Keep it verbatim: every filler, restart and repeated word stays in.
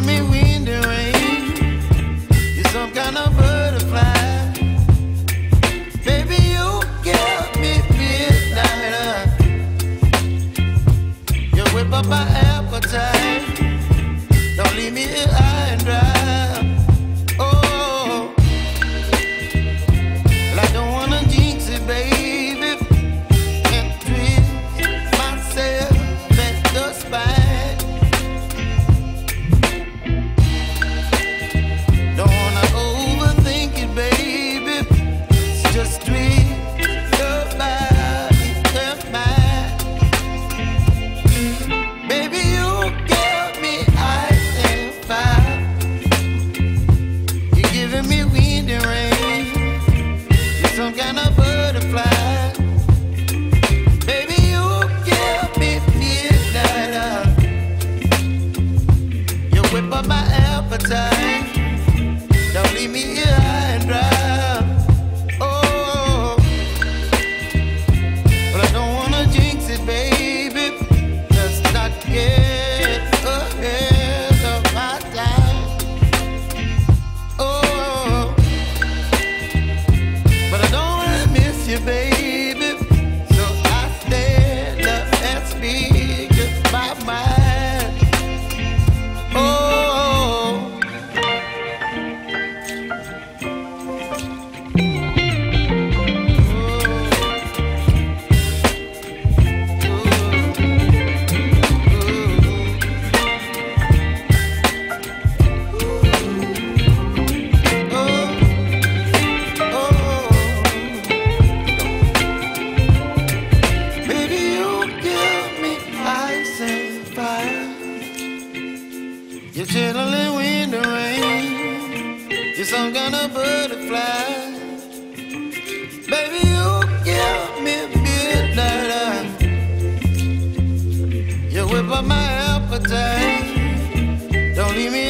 to me wind and rain. You're some kind of butterfly. Baby, you give me midnight. You whip up my appetite. Don't leave me here high and dry. But my appetite, don't leave me